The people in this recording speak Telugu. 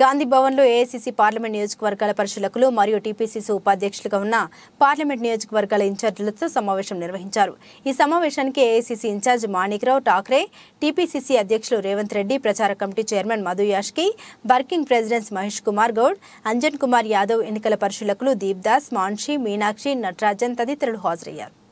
గాంధీ భవన్లో ఏఐసీసీ పార్లమెంట్ నియోజకవర్గాల పరిశీలకులు మరియు టీపీసీసీ ఉపాధ్యక్షులుగా ఉన్న పార్లమెంట్ నియోజకవర్గాల ఇన్ఛార్జీలతో సమావేశం నిర్వహించారు। ఈ సమావేశానికి AICC incharge Manikrao Thakre, TPCC అధ్యక్షులు రేవంత్ రెడ్డి, ప్రచార committee chairman Madhu Yaskhi, working president Mahesh Kumar Goud, Anjan Kumar Yadav, ఎన్నికల పరిశీలకులు దీప్దాస్, మాన్షి, మీనాక్షి, నటరాజన్ తదితరులు హాజరయ్యారు।